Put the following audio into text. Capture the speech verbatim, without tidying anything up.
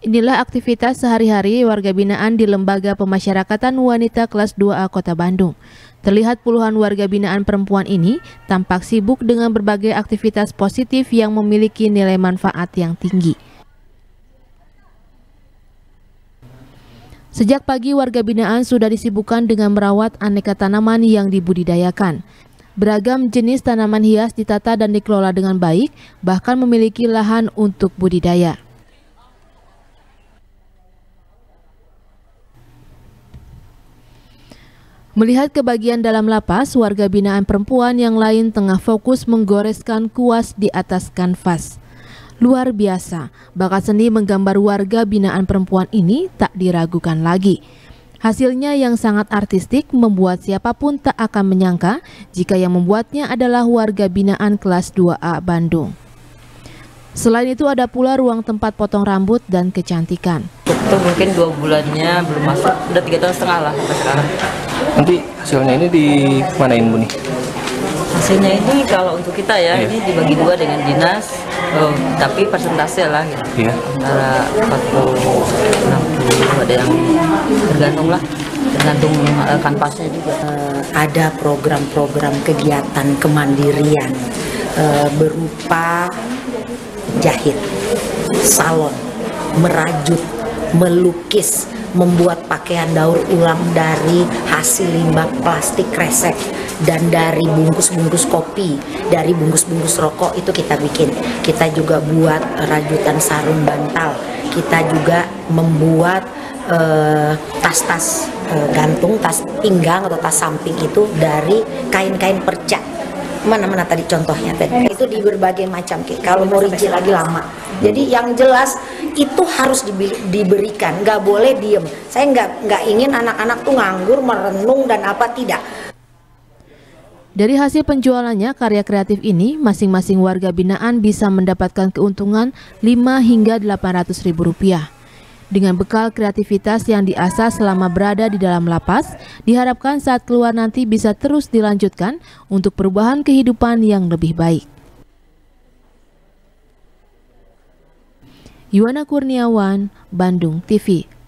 Inilah aktivitas sehari-hari warga binaan di Lembaga Pemasyarakatan Wanita Kelas dua A Kota Bandung. Terlihat puluhan warga binaan perempuan ini tampak sibuk dengan berbagai aktivitas positif yang memiliki nilai manfaat yang tinggi. Sejak pagi warga binaan sudah disibukkan dengan merawat aneka tanaman yang dibudidayakan. Beragam jenis tanaman hias ditata dan dikelola dengan baik, bahkan memiliki lahan untuk budidaya. Melihat kebagian dalam lapas, warga binaan perempuan yang lain tengah fokus menggoreskan kuas di atas kanvas. Luar biasa, bakat seni menggambar warga binaan perempuan ini tak diragukan lagi. Hasilnya yang sangat artistik membuat siapapun tak akan menyangka jika yang membuatnya adalah warga binaan kelas dua A Bandung. Selain itu ada pula ruang tempat potong rambut dan kecantikan. Itu mungkin dua bulannya belum masuk, udah tiga tahun setengah lah sekarang. Nanti hasilnya ini dimanain Bu nih? Hasilnya ini kalau untuk kita ya, iya. Ini dibagi dua dengan dinas, oh, tapi persentase lah gitu. Iya. Antara empat puluh, enam puluh, ada yang tergantung lah, tergantung uh, kanvasnya juga. Uh, ada program-program kegiatan kemandirian uh, berupa jahit, salon, merajut, melukis, membuat pakaian daur ulang dari hasil limbah plastik kresek, dan dari bungkus-bungkus kopi, dari bungkus-bungkus rokok itu kita bikin. Kita juga buat rajutan sarung bantal, kita juga membuat tas-tas uh, uh, gantung, tas pinggang atau tas samping itu dari kain-kain perca. Mana-mana tadi contohnya tadi itu di berbagai macam, kalau mau rinci lagi lama. Jadi yang jelas itu harus diberikan, nggak boleh diem. Saya nggak nggak ingin anak-anak tuh nganggur, merenung dan apa tidak. Dari hasil penjualannya karya kreatif ini, masing-masing warga binaan bisa mendapatkan keuntungan lima hingga delapan ratus ribu rupiah. Dengan bekal kreativitas yang diasah selama berada di dalam lapas, diharapkan saat keluar nanti bisa terus dilanjutkan untuk perubahan kehidupan yang lebih baik. Yuwana Kurniawan, Bandung T V.